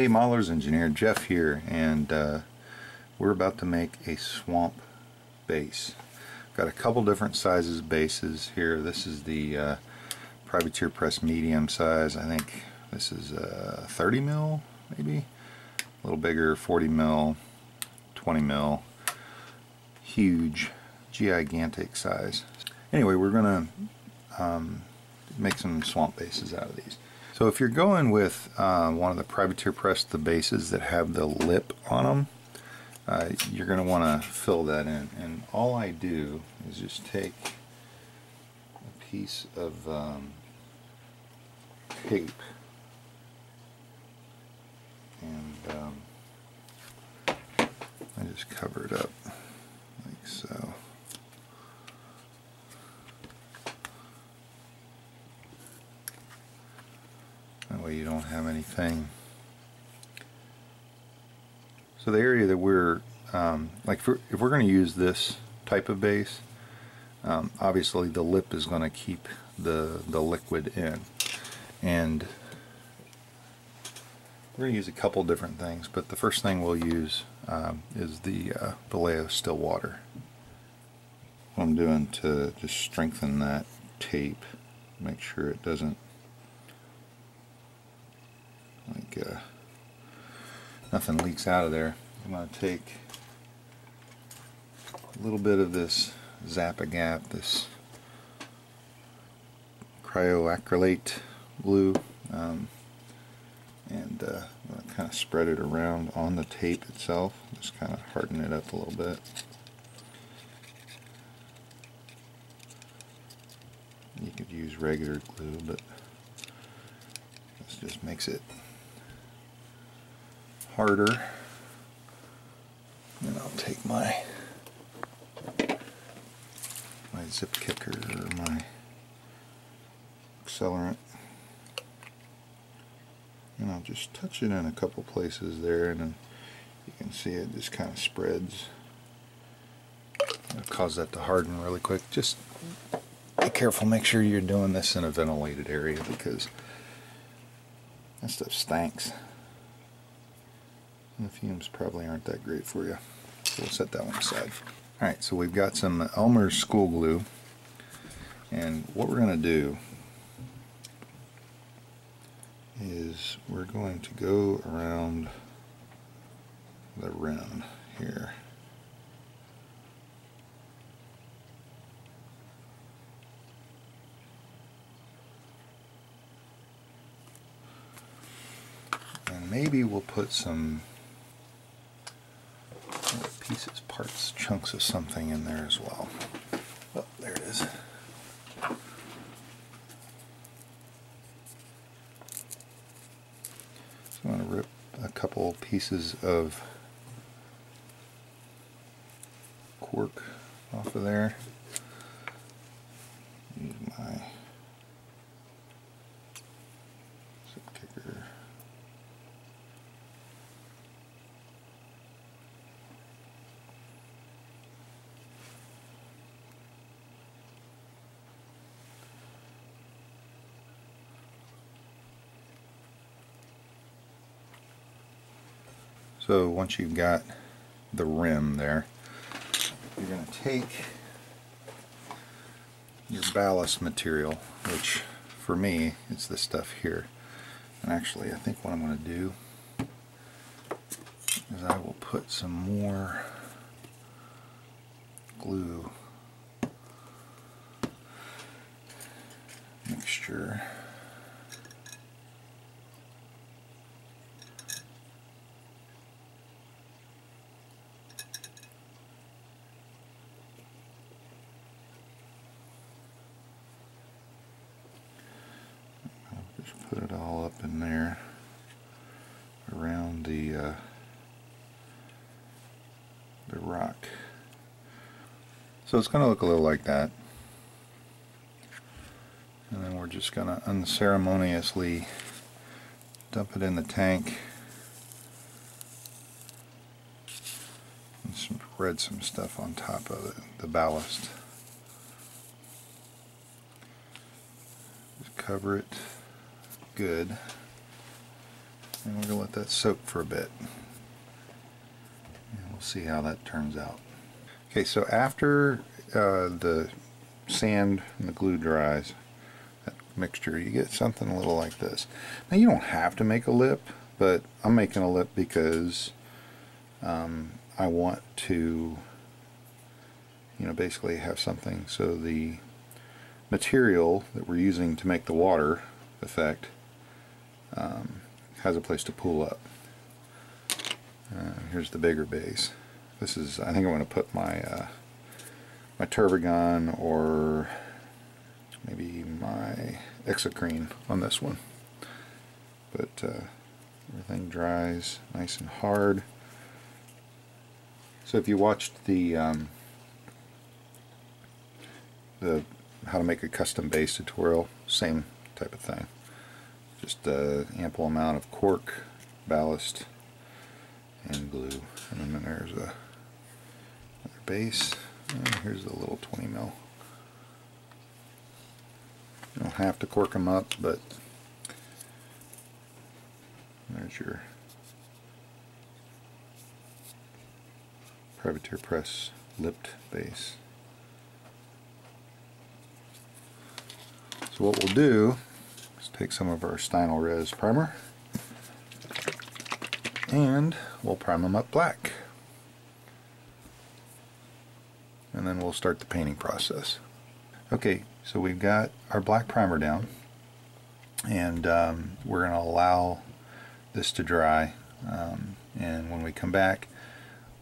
Hey, Mahler's Engineer, Jeff here, and we're about to make a swamp base. Got a couple different sizes bases here. This is the Privateer Press medium size. I think this is 30 mil, maybe? A little bigger, 40 mil, 20 mil. Huge, gigantic size. Anyway, we're gonna make some swamp bases out of these. So if you're going with one of the Privateer Press, the bases that have the lip on them, you're going to want to fill that in. And all I do is just take a piece of tape and I just cover it up like so. That way you don't have anything. So the area that we're, if we're going to use this type of base, obviously the lip is going to keep the liquid in. And we're going to use a couple different things, but the first thing we'll use is the Vallejo Still Water. What I'm doing to just strengthen that tape, make sure it doesn't nothing leaks out of there. I'm going to take a little bit of this zap-a-gap, this cryoacrylate glue, and I'm going to kind of spread it around on the tape itself, just kind of harden it up a little bit. You could use regular glue, but this just makes it harder. And I'll take my Zip Kicker or my accelerant, and I'll just touch it in a couple places there, and then you can see it just kind of spreads. It'll cause that to harden really quick. Just be careful, make sure you're doing this in a ventilated area because that stuff stinks. The fumes probably aren't that great for you. So we'll set that one aside. Alright, so we've got some Elmer's school glue, and what we're going to do is we're going to go around the rim here. And maybe we'll put some pieces, parts, chunks of something in there as well. Oh, there it is. So I'm going to rip a couple pieces of cork off of there. Use my Zip Kicker. So once you've got the rim there, you're going to take your ballast material, which for me, it's this stuff here. And actually, I think what I'm going to do is I will put some more glue mixture. Put it all up in there around the rock. So it's going to look a little like that. And then we're just going to unceremoniously dump it in the tank and spread some stuff on top of it, the ballast. Just cover it. Good. And we're going to let that soak for a bit. And we'll see how that turns out. Okay, so after the sand and the glue dries, that mixture, you get something a little like this. Now you don't have to make a lip, but I'm making a lip because I want to, you know, basically have something so the material that we're using to make the water effect has a place to pool up. Here's the bigger base. This is, I think I'm going to put my my Turbigon or maybe my Exocrene on this one. But everything dries nice and hard. So if you watched the how to make a custom base tutorial, same type of thing. Just an ample amount of cork, ballast, and glue. And then there's a another base. And here's the little 20 mil. You don't have to cork them up, but there's your Privateer Press lipped base. So what we'll do is take some of our Stynylrez primer and we'll prime them up black. And then we'll start the painting process. Okay, so we've got our black primer down, and we're going to allow this to dry, and when we come back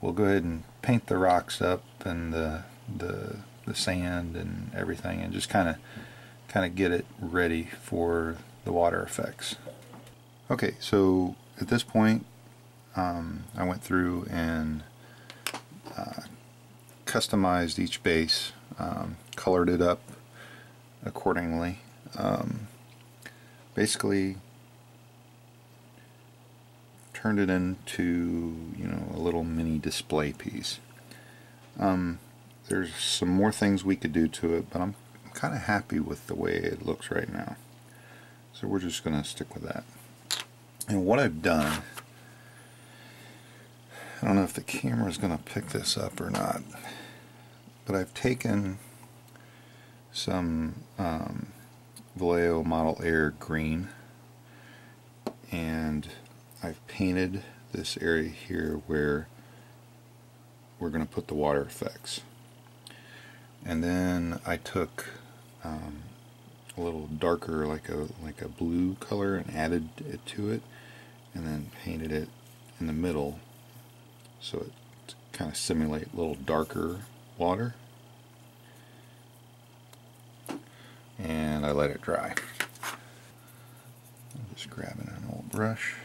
we'll go ahead and paint the rocks up and the sand and everything, and just kind of get it ready for the water effects. Okay, so at this point I went through and customized each base, colored it up accordingly. Basically turned it into, you know, a little mini display piece. There's some more things we could do to it, but I'm kind of happy with the way it looks right now. So we're just going to stick with that. And what I've done, I don't know if the camera's going to pick this up or not, but I've taken some Vallejo Model Air green, and I've painted this area here where we're going to put the water effects. And then I took a little darker, like a blue color, and added it to it, and then painted it in the middle so it kind of simulates a little darker water. And I let it dry. I'm just grabbing an old brush.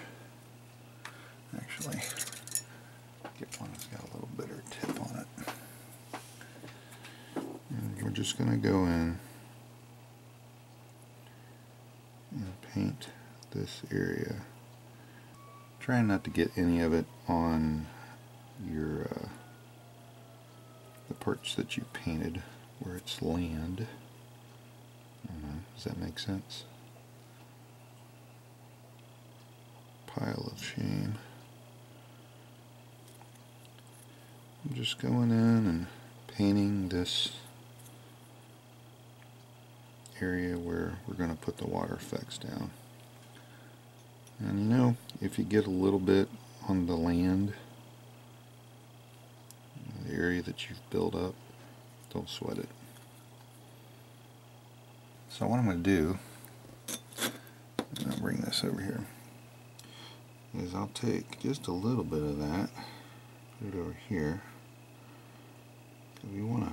Actually, get one that's got a little bitter tip on it. And we're just going to go in and paint this area. Try not to get any of it on your the parts that you painted where it's land. I don't know, does that make sense? Pile of shame. I'm just going in and painting this area where we're going to put the water effects down. And you know, if you get a little bit on the land, the area that you've built up, don't sweat it. So what I'm going to do, and I'll bring this over here, is I'll take just a little bit of that, put it over here, because we want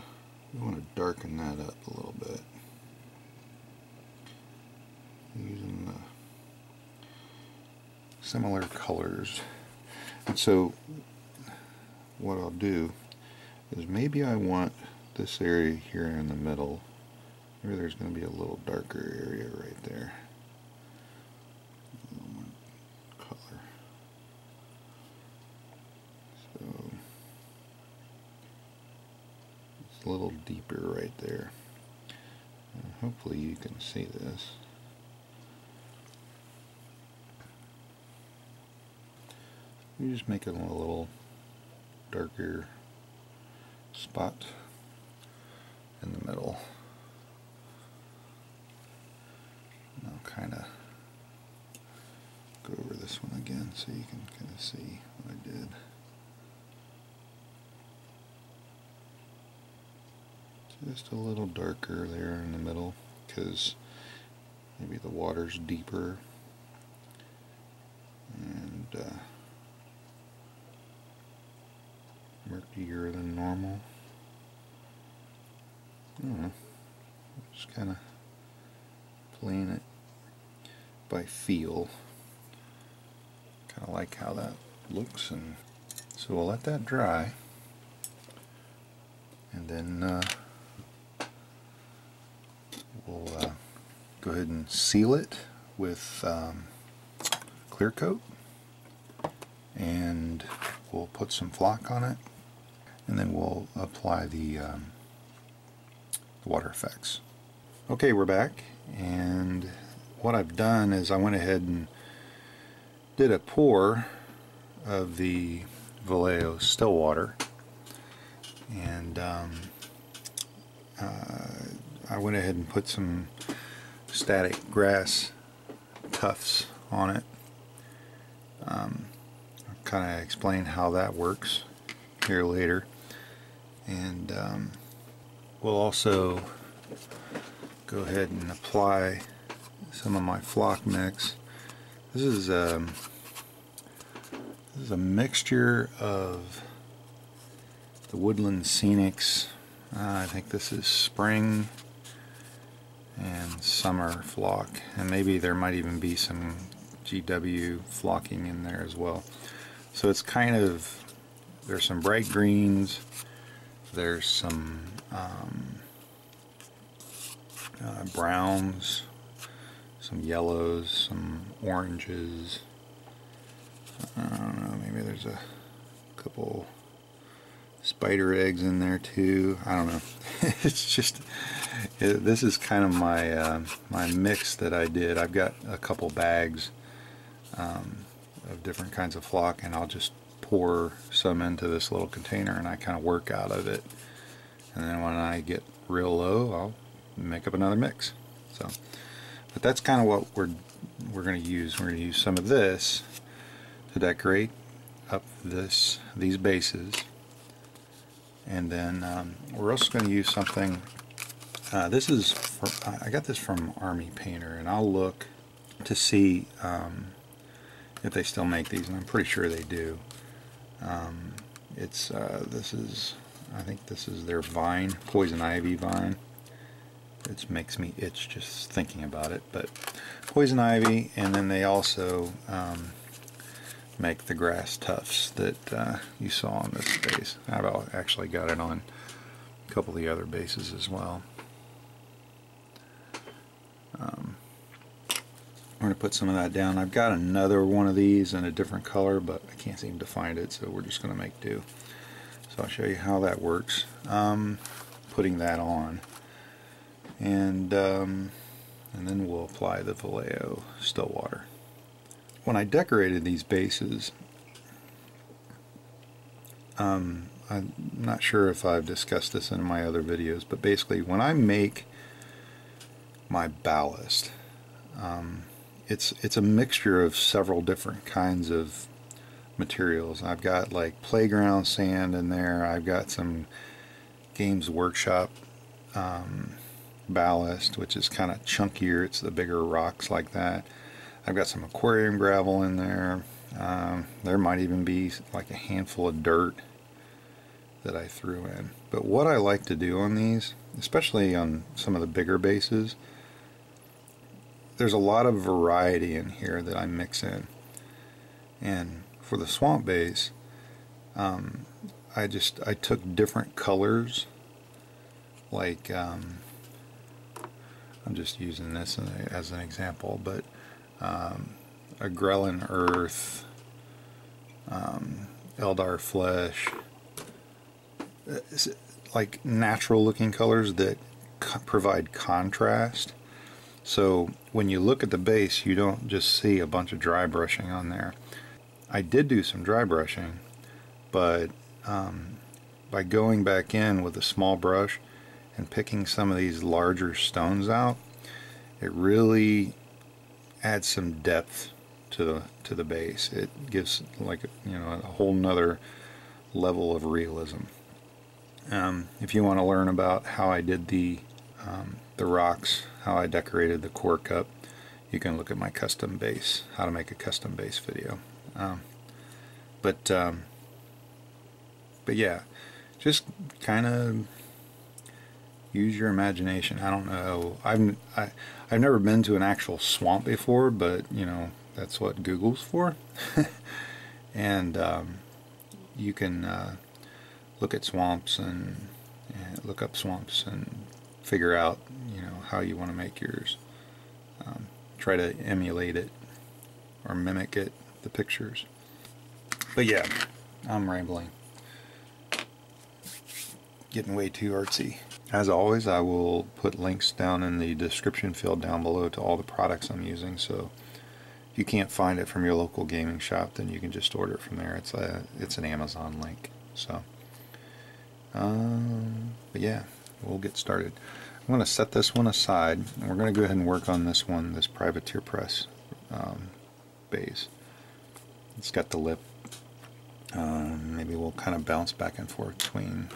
to darken that up a little bit. Using the similar colors. And so what I'll do is maybe I want this area here in the middle. Maybe there's going to be a little darker area right there. A little more color. So it's a little deeper right there. And hopefully you can see this. You just make it a little darker spot in the middle. And I'll kind of go over this one again so you can kind of see what I did. Just a little darker there in the middle because maybe the water's deeper, and murkier than normal. I don't know. Just kind of playing it by feel. Kind of like how that looks, and so we'll let that dry, and then we'll go ahead and seal it with clear coat, and we'll put some flock on it, and then we'll apply the water effects. Okay, we're back, and what I've done is I went ahead and did a pour of the Vallejo Still Water, and I went ahead and put some static grass tufts on it. I'll kind of explain how that works here later, and we'll also go ahead and apply some of my flock mix. This is a mixture of the Woodland Scenics. I think this is spring and summer flock, and maybe there might even be some GW flocking in there as well. So it's kind of, there's some bright greens, there's some browns, some yellows, some oranges. I don't know, maybe there's a couple spider eggs in there too. I don't know. It's just, this is kind of my my mix that I did. I've got a couple bags of different kinds of flock, and I'll just pour some into this little container, and I kind of work out of it. And then when I get real low, I'll make up another mix. So, but that's kind of what we're going to use. We're going to use some of this to decorate up these bases. And then we're also going to use something. This is, I got this from Army Painter, and I'll look to see if they still make these, and I'm pretty sure they do. It's this is, I think this is their vine, poison ivy vine. It makes me itch just thinking about it, but poison ivy, and then they also make the grass tufts that you saw on this base. I've actually got it on a couple of the other bases as well. I'm going to put some of that down. I've got another one of these in a different color, but I can't seem to find it, so we're just going to make do. So I'll show you how that works. Putting that on, and then we'll apply the Vallejo Still Water. When I decorated these bases, I'm not sure if I've discussed this in my other videos, but basically when I make my ballast, it's a mixture of several different kinds of materials. I've got like playground sand in there, I've got some Games Workshop ballast, which is kind of chunkier, it's the bigger rocks like that. I've got some aquarium gravel in there. There might even be like a handful of dirt that I threw in. But what I like to do on these, especially on some of the bigger bases, there's a lot of variety in here that I mix in. And for the swamp base, I took different colors, like I'm just using this as an example, but Agrellan Earth, Eldar Flesh, like natural looking colors that provide contrast. So when you look at the base, you don't just see a bunch of dry brushing on there. I did do some dry brushing, but by going back in with a small brush and picking some of these larger stones out, it really adds some depth to the base. It gives, like, you know, a whole nother level of realism. If you want to learn about how I did the rocks, how I decorated the core cup, you can look at my custom base, how to make a custom base video. But yeah, just kind of use your imagination. I don't know. I've never been to an actual swamp before, but you know, that's what Google's for. And you can look at swamps and look up swamps and figure out, you know, how you want to make yours. Try to emulate it or mimic it, the pictures. But yeah, I'm rambling, getting way too artsy. As always, I will put links down in the description field down below to all the products I'm using, so if you can't find it from your local gaming shop, then you can just order it from there. It's an Amazon link. So but yeah, we'll get started. I'm going to set this one aside, and we're going to go ahead and work on this one, this Privateer Press base. It's got the lip. Maybe we'll kind of bounce back and forth between,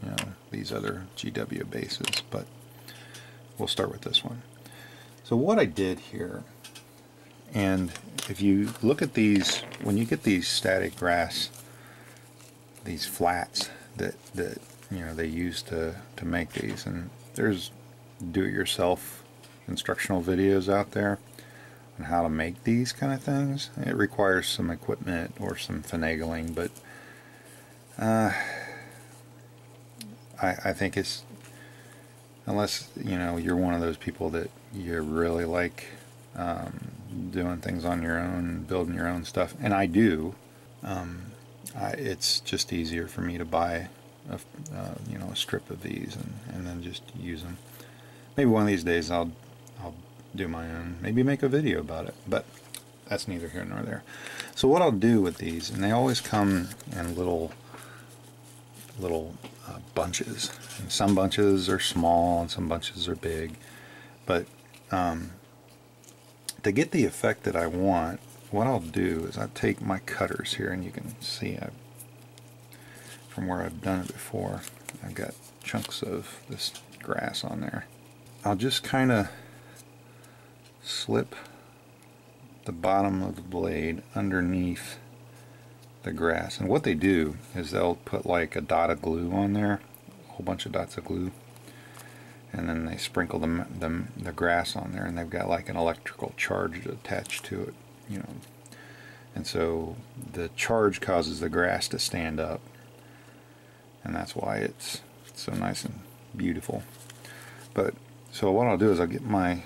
you know, these other GW bases, but we'll start with this one. So what I did here, and if you look at these, when you get these static grass, these flats that you know they use to make these, and there's do-it-yourself instructional videos out there on how to make these kind of things. It requires some equipment or some finagling, but I think it's, unless, you know, you're one of those people that you really like doing things on your own, building your own stuff, and I do, it's just easier for me to buy you know, a strip of these and then just use them. Maybe one of these days I'll do my own, maybe make a video about it, but that's neither here nor there. So what I'll do with these, and they always come in little bunches, and some bunches are small and some bunches are big, but to get the effect that I want, what I'll do is I take my cutters here, and you can see I've, from where I've done it before, I've got chunks of this grass on there. I'll just kind of slip the bottom of the blade underneath the grass, and what they do is they'll put like a dot of glue on there, a whole bunch of dots of glue, and then they sprinkle the grass on there, and they've got like an electrical charge attached to it, you know, and so the charge causes the grass to stand up. And that's why it's so nice and beautiful. But so what I'll do is I'll get my,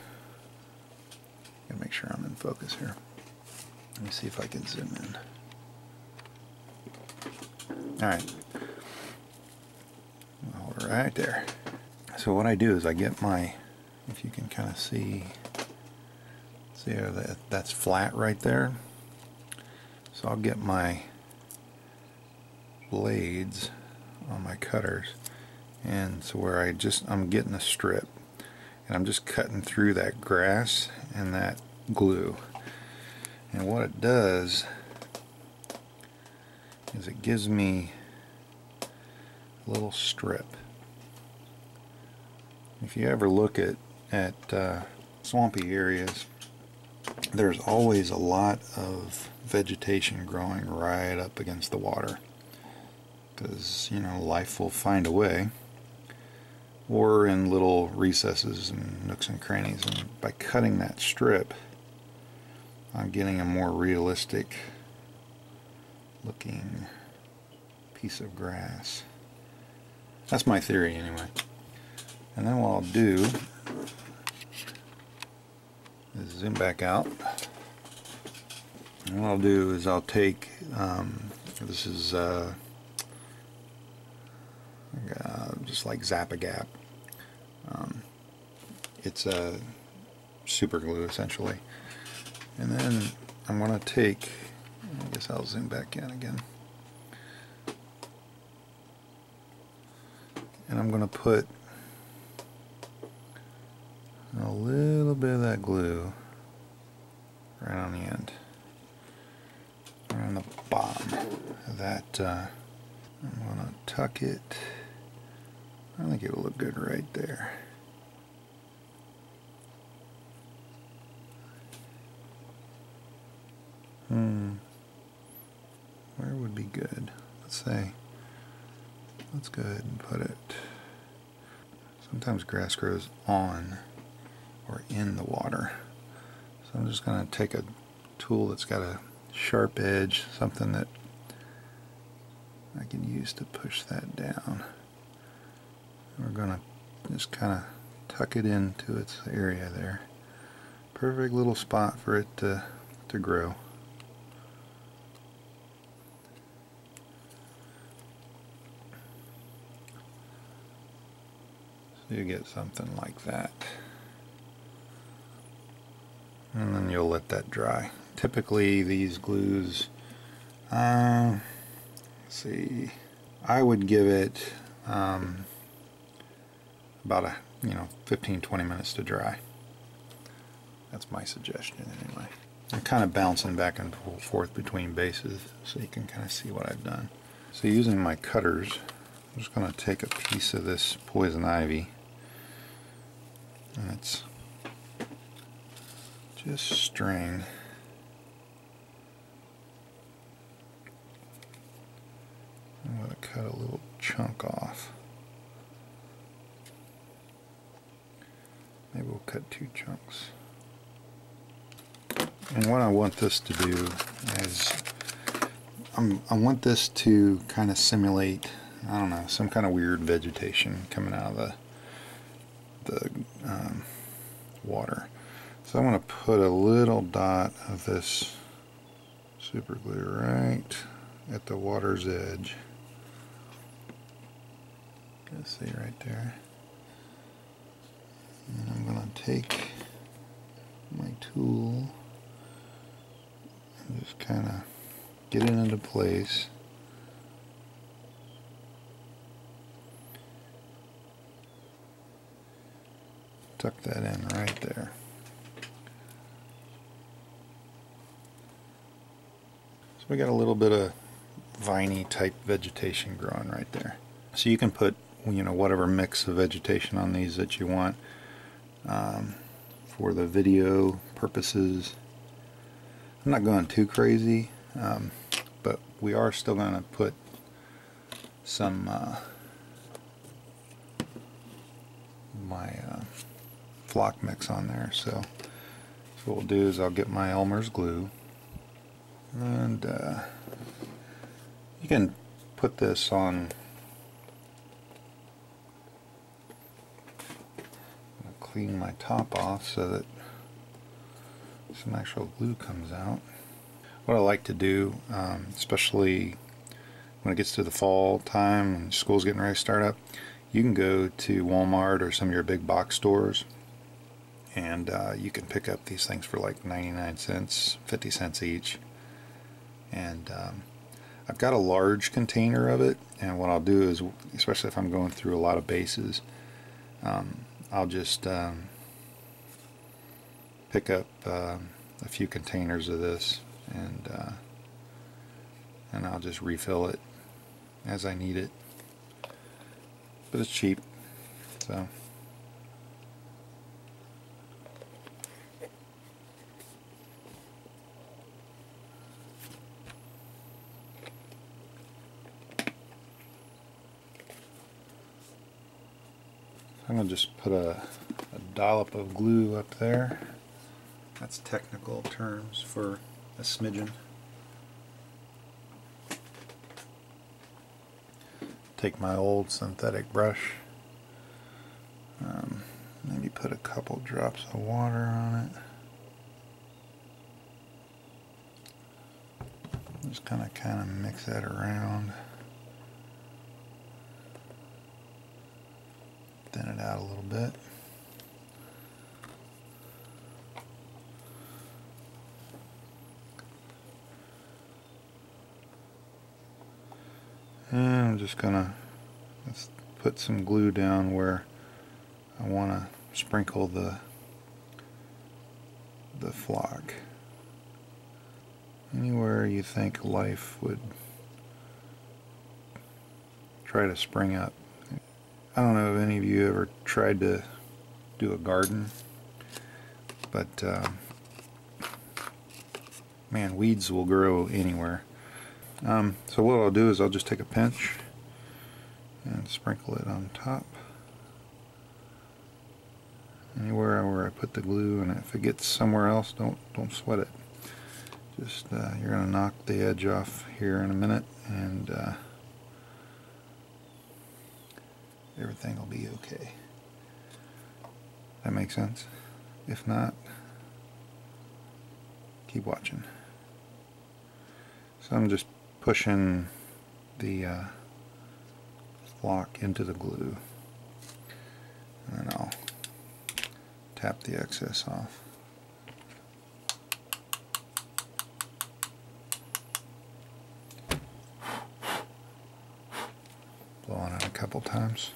gotta make sure I'm in focus here. Let me see if I can zoom in. All right there. So what I do is I get my, if you can kind of see how that's flat right there. So I'll get my blades on my cutters, and so where I'm getting a strip, and I'm just cutting through that grass and that glue, and what it does is it gives me a little strip. If you ever look at swampy areas, there's always a lot of vegetation growing right up against the water, because, you know, life will find a way, or in little recesses and nooks and crannies, and by cutting that strip, I'm getting a more realistic looking piece of grass. That's my theory anyway. And then what I'll do is zoom back out, and what I'll do is I'll take, this is just like Zap-a-Gap. It's a super glue essentially. And then I'm going to take guess I'll zoom back in again. And I'm going to put a little bit of that glue right on the end, around the bottom of that. I'm going to tuck it. I think it'll look good right there. Where would be good? Let's say, let's go ahead and put it. Sometimes grass grows on or in the water. So I'm just going to take a tool that's got a sharp edge, something that I can use to push that down. We're going to just kind of tuck it into its area there. Perfect little spot for it to grow. So you get something like that. And then you'll let that dry. Typically these glues, let's see, I would give it about 15-20 minutes to dry. That's my suggestion anyway. I'm kind of bouncing back and forth between bases so you can kind of see what I've done. So using my cutters, I'm just going to take a piece of this poison ivy, and it's just string. I'm going to cut a little chunk off. Maybe we'll cut two chunks. And what I want this to do is, I want this to kind of simulate, I don't know, some kind of weird vegetation coming out of the water. So I want to put a little dot of this super glue right at the water's edge. You can see right there. And I'm going to take my tool and just kind of get it into place. Tuck that in right there. So we got a little bit of viney type vegetation growing right there. So you can put, you know, whatever mix of vegetation on these that you want. For the video purposes, I'm not going too crazy, but we are still going to put some my flock mix on there. So what we'll do is I'll get my Elmer's glue, and you can put this on my top off so that some actual glue comes out. What I like to do, especially when it gets to the fall time and school's getting ready to start up, you can go to Walmart or some of your big box stores, and you can pick up these things for like 99 cents, 50 cents each. And I've got a large container of it, and what I'll do is, especially if I'm going through a lot of bases, I'll just pick up a few containers of this, and I'll just refill it as I need it. But it's cheap, so. I'm going to just put a dollop of glue up there. That's technical terms for a smidgen. Take my old synthetic brush. Maybe put a couple drops of water on it. Just kind of mix that around. Thin it out a little bit. I'm just gonna let's put some glue down where I want to sprinkle the flock. Anywhere you think life would try to spring up. I don't know if any of you ever tried to do a garden, but man, weeds will grow anywhere. So what I'll do is I'll just take a pinch and sprinkle it on top. Anywhere where I put the glue, and if it gets somewhere else, don't sweat it. Just you're gonna knock the edge off here in a minute, and everything will be okay. That makes sense? If not, keep watching. So I'm just pushing the flock into the glue, and then I'll tap the excess off. Blow on it a couple times.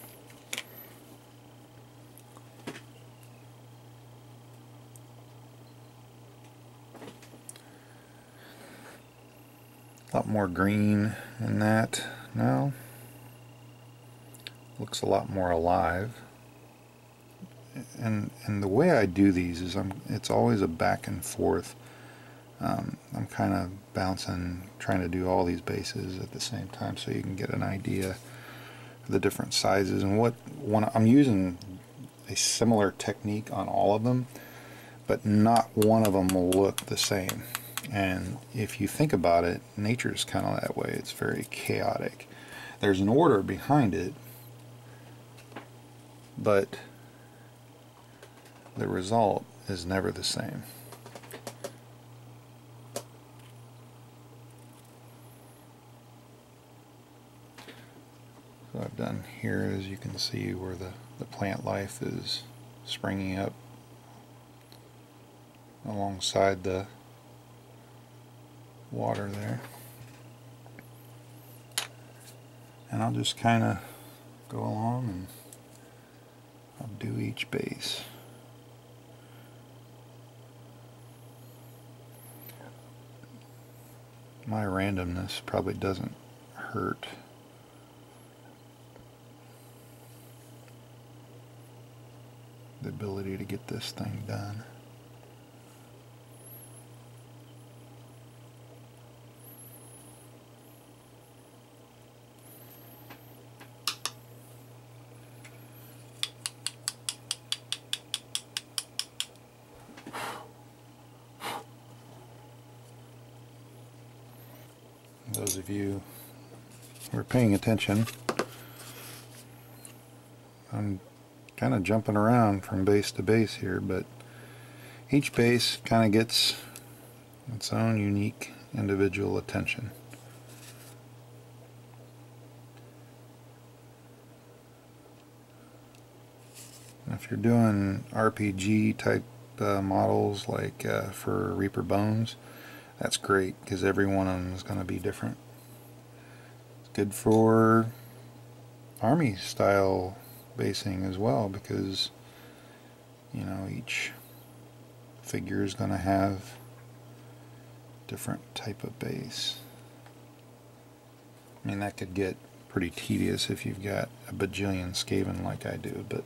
A lot more green in that now. Looks a lot more alive. And the way I do these is it's always a back and forth. I'm kind of bouncing, trying to do all these bases at the same time, so you can get an idea of the different sizes and what one. I'm using a similar technique on all of them, but not one of them will look the same. And if you think about it, nature's kind of that way. It's very chaotic. There's an order behind it, but the result is never the same. So I've done here, as you can see, where the plant life is springing up alongside the water there. And I'll just kind of go along and I'll do each base. My randomness probably doesn't hurt. The ability to get this thing done. Those of you who are paying attention, I'm kind of jumping around from base to base here, but each base kind of gets its own unique individual attention. And if you're doing RPG type models like for Reaper Bones, that's great, because every one of them is going to be different. It's good for army style basing as well, because you know each figure is going to have different type of base. I mean, that could get pretty tedious if you've got a bajillion Skaven like I do, but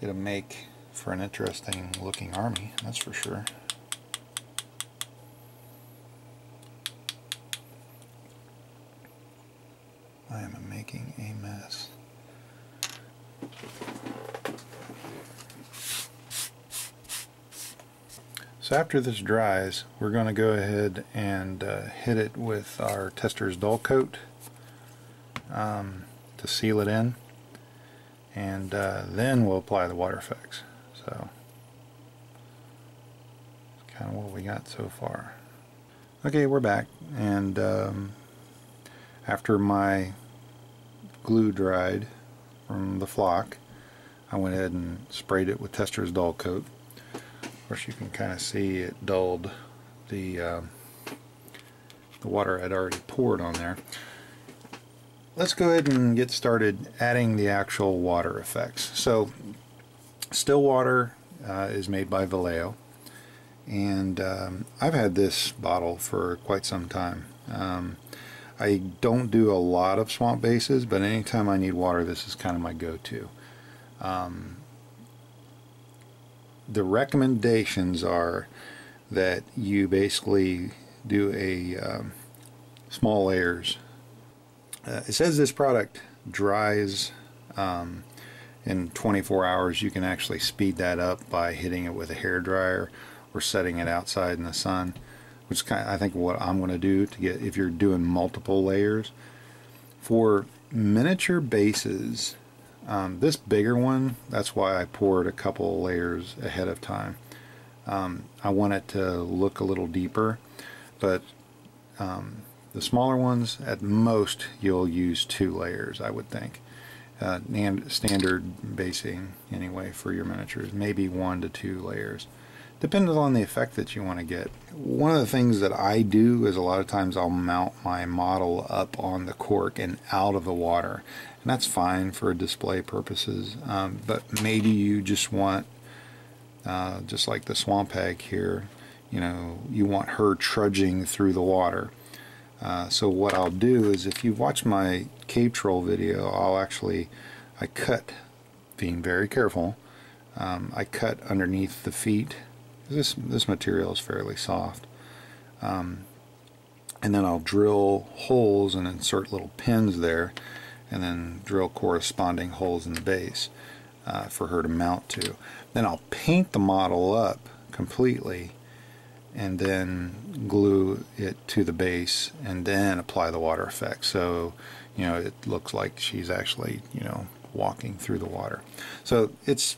it'll make for an interesting looking army, that's for sure. I am making a mess. So after this dries, we're going to go ahead and hit it with our Tester's dull coat to seal it in, and then we'll apply the water effects. So that's kind of what we got so far. Okay, we're back, and after my glue dried from the flock, I went ahead and sprayed it with Tester's dull coat. Of course, you can kind of see it dulled the water I'd already poured on there. let's go ahead and get started adding the actual water effects. So Still Water is made by Vallejo, and I've had this bottle for quite some time. I don't do a lot of swamp bases, but anytime I need water, this is kind of my go-to. The recommendations are that you basically do a small layers. It says this product dries in 24 hours. You can actually speed that up by hitting it with a hairdryer or setting it outside in the sun, which is kind of, I think, what I'm going to do to get, if you're doing multiple layers. For miniature bases, this bigger one, that's why I poured a couple layers ahead of time. I want it to look a little deeper, but the smaller ones, at most, you'll use 2 layers, I would think. And standard basing, anyway, for your miniatures, maybe 1 to 2 layers. Depending on the effect that you want to get. One of the things that I do is a lot of times I'll mount my model up on the cork and out of the water. And that's fine for display purposes, but maybe you just want, just like the swamp hag here, you know, you want her trudging through the water. So what I'll do is, if you've watched my cave troll video, I'll actually, I cut, being very careful, I cut underneath the feet. This material is fairly soft, and then I'll drill holes and insert little pins there, and then drill corresponding holes in the base for her to mount to. Then I'll paint the model up completely, and then glue it to the base, and then apply the water effect. So, you know, it looks like she's actually, you know, walking through the water. So it's,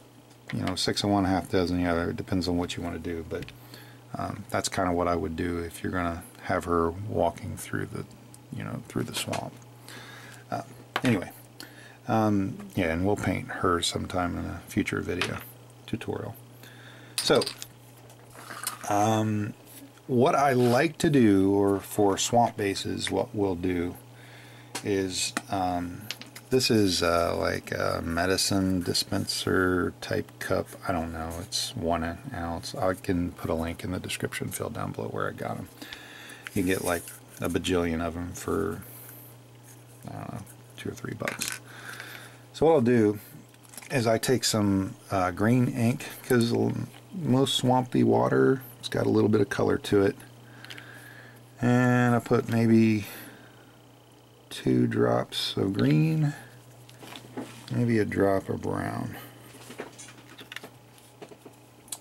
you know, 6 of one, half dozen the other. It depends on what you want to do, but that's kind of what I would do if you're going to have her walking through the, you know, through the swamp. Anyway, yeah, and we'll paint her sometime in a future video tutorial. So, what I like to do, or for swamp bases, what we'll do is. This is like a medicine dispenser type cup. I don't know. It's 1 ounce. I can put a link in the description field down below where I got them. You can get like a bajillion of them for, I don't know, $2 or $3. So what I'll do is I take some green ink, because most swampy water, it's got a little bit of color to it. And I put maybe 2 drops of green, maybe a drop of brown.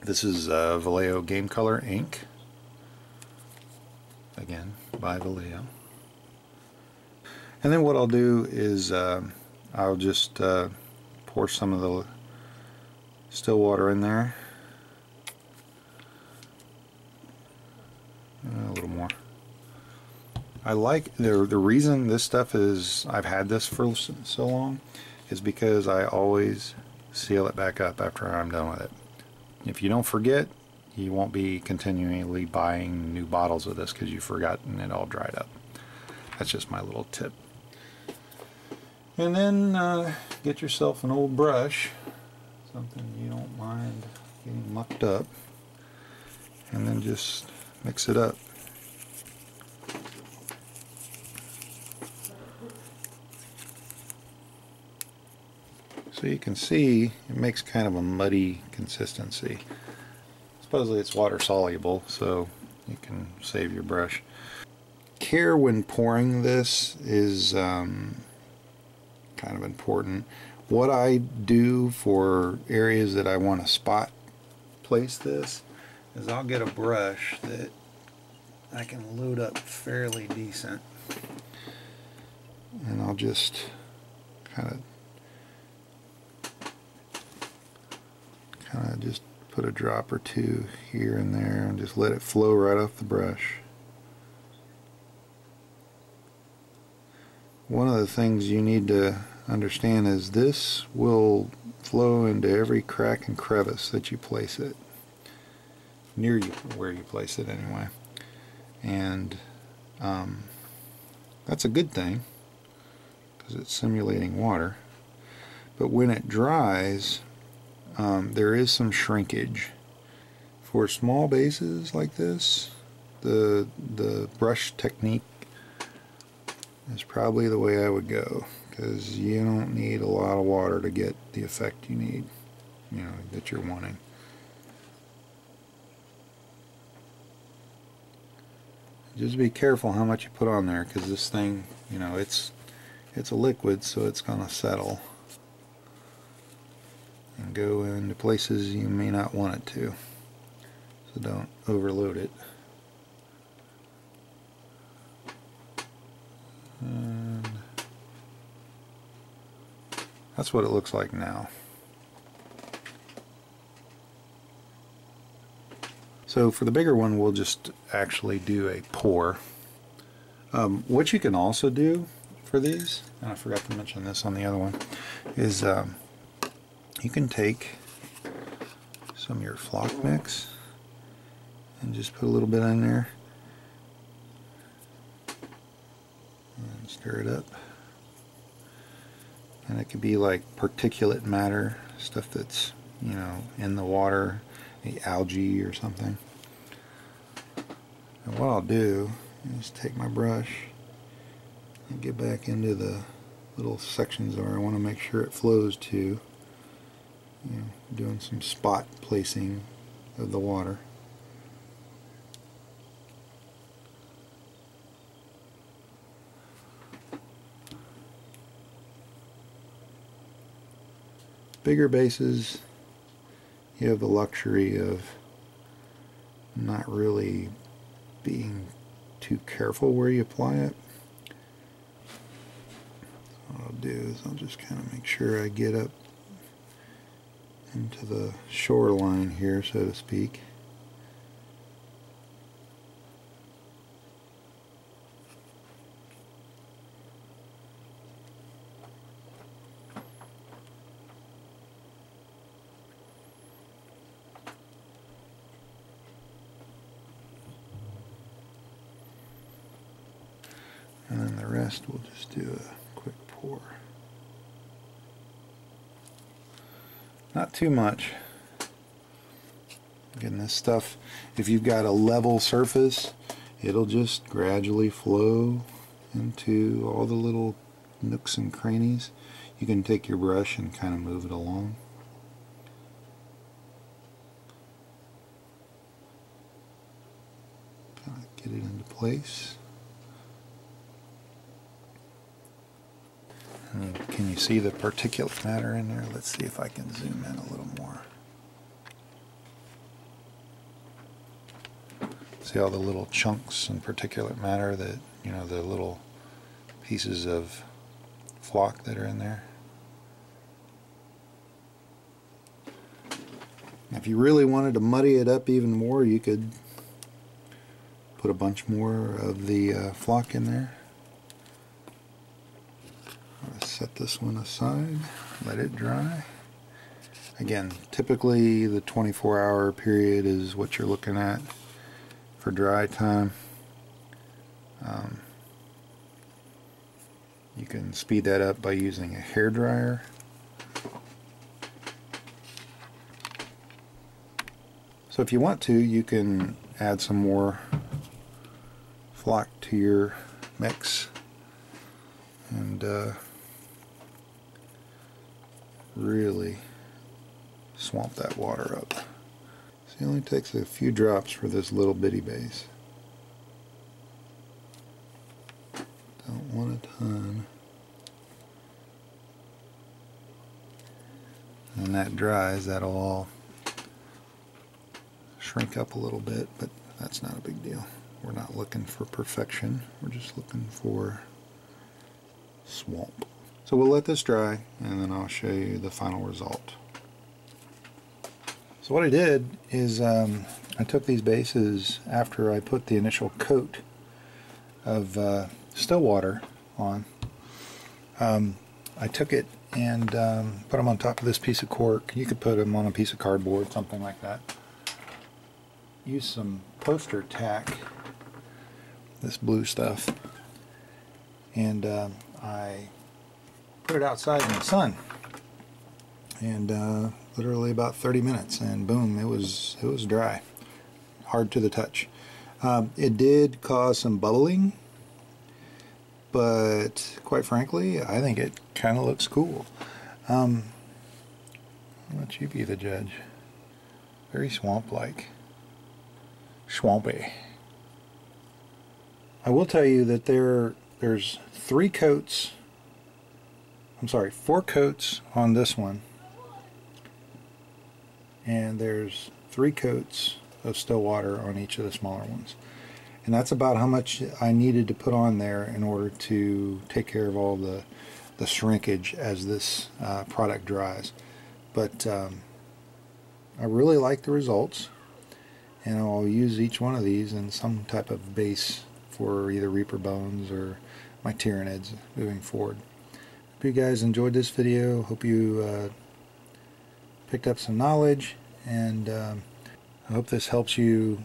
This is Vallejo Game Color ink, again by Vallejo. And then what I'll do is I'll just pour some of the still water in there, a little more. I like, the reason this stuff is, I've had this for so long, is because I always seal it back up after I'm done with it. If you don't forget, you won't be continually buying new bottles of this because you've forgotten it all dried up. That's just my little tip. And then get yourself an old brush, something you don't mind getting mucked up, and then just mix it up. So you can see it makes kind of a muddy consistency. Supposedly it's water soluble, so you can save your brush. Care when pouring this is kind of important. What I do for areas that I want to spot place this is I'll get a brush that I can load up fairly decent, and I'll just kind of just put a drop or two here and there and just let it flow right off the brush. One of the things you need to understand is this will flow into every crack and crevice that you place it, near you, where you place it anyway. And that's a good thing. because it's simulating water. But when it dries, there is some shrinkage. For small bases like this, the brush technique is probably the way I would go, because you don't need a lot of water to get the effect you need, you know, that you're wanting. Just be careful how much you put on there, because this thing, you know, it's a liquid, so it's gonna settle and go into places you may not want it to. So don't overload it. And that's what it looks like now. So for the bigger one, we'll just actually do a pour. What you can also do for these, and I forgot to mention this on the other one, is you can take some of your flock mix and just put a little bit in there and stir it up. And it could be like particulate matter, stuff that's, you know, in the water, the algae or something. And what I'll do is take my brush and get back into the little sections where I want to make sure it flows to, you know, doing some spot placing of the water. Bigger bases, you have the luxury of not really being too careful where you apply it. What I'll do is I'll just kind of make sure I get up into the shoreline here, so to speak. We'll just do a quick pour. Not too much. Again, this stuff, if you've got a level surface, it'll just gradually flow into all the little nooks and crannies. You can take your brush and kind of move it along. Kind of get it into place. Can you see the particulate matter in there? Let's see if I can zoom in a little more. See all the little chunks and particulate matter that, you know, the little pieces of flock that are in there. If you really wanted to muddy it up even more, you could put a bunch more of the flock in there. Set this one aside, let it dry. Again, typically the 24-hour period is what you're looking at for dry time. You can speed that up by using a hairdryer. So if you want to, you can add some more flock to your mix and really swamp that water up. So it only takes a few drops for this little bitty base. Don't want a ton. When that dries, that'll all shrink up a little bit, but that's not a big deal. We're not looking for perfection. We're just looking for swamp. So we'll let this dry, and then I'll show you the final result. So what I did is I took these bases after I put the initial coat of still water on. I took it and put them on top of this piece of cork. You could put them on a piece of cardboard, something like that. Use some poster tack, this blue stuff, and I put it outside in the sun, and literally about 30 minutes, and boom, it was dry, hard to the touch. It did cause some bubbling, but quite frankly, I think it kind of looks cool. I'll let you be the judge. Very swamp-like. Swampy. I will tell you that there's three coats, I'm sorry, four coats on this one, and there's three coats of still water on each of the smaller ones, and that's about how much I needed to put on there in order to take care of all the shrinkage as this product dries. But I really like the results, and I'll use each one of these in some type of base for either Reaper Bones or my Tyranids moving forward. Hope you guys enjoyed this video. Hope you picked up some knowledge, and I hope this helps you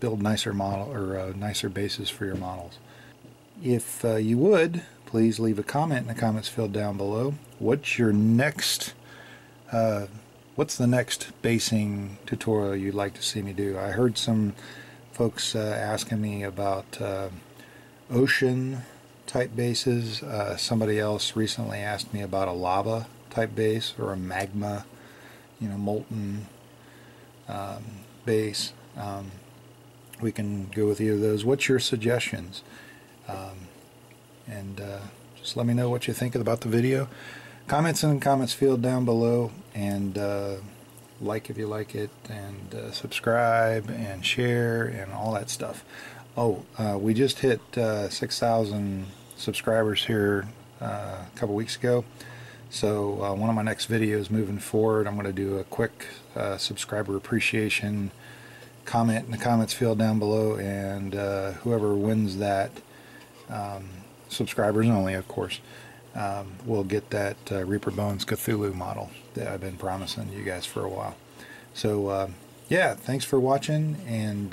build nicer model or nicer bases for your models. If you would, please leave a comment in the comments field down below. What's the next basing tutorial you'd like to see me do? I heard some folks asking me about ocean type bases. Somebody else recently asked me about a lava type base or a magma, you know, molten base. We can go with either of those. What's your suggestions? And just let me know what you think about the video. Comments in the comments field down below, and like if you like it, and subscribe and share and all that stuff. Oh, we just hit 6,000 subscribers here a couple weeks ago, so one of my next videos moving forward, I'm going to do a quick subscriber appreciation. Comment in the comments field down below, and whoever wins that, subscribers only of course, we'll get that Reaper Bones Cthulhu model that I've been promising you guys for a while. So yeah, thanks for watching, and